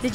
Did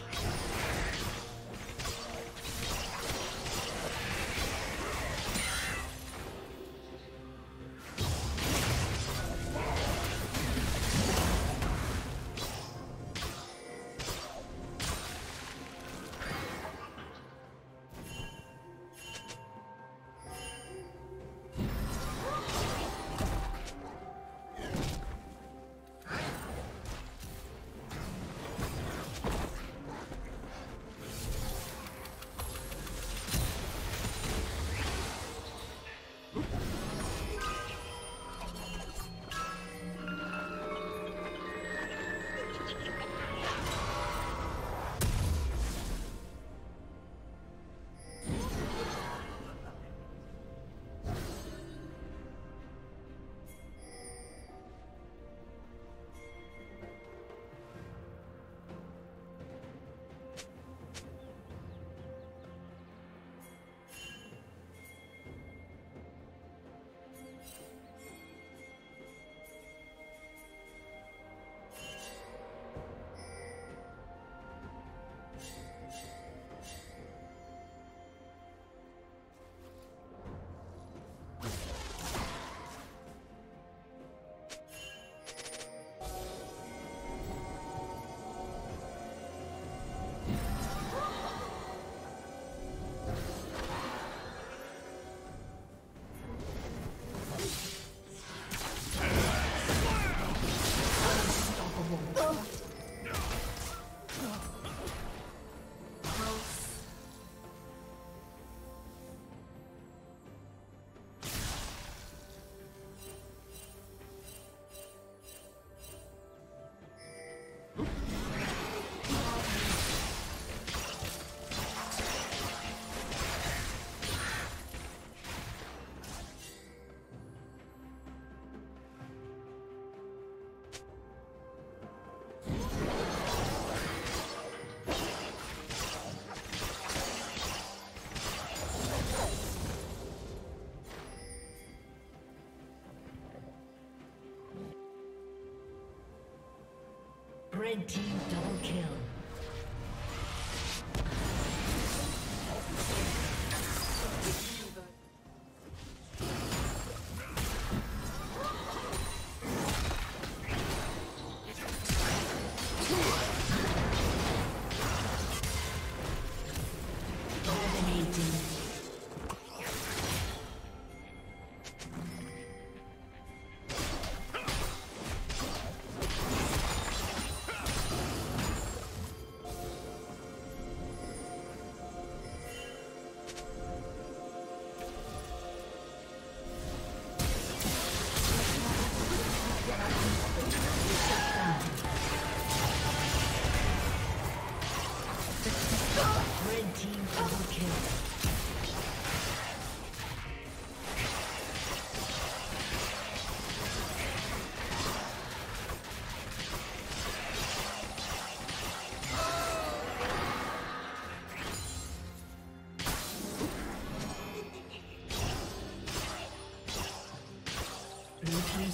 Red team double kill.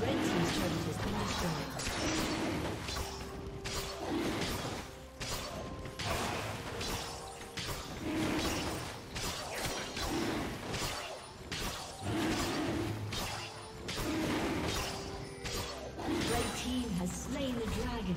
Red team's turret has been destroyed. Red team has slain the dragon.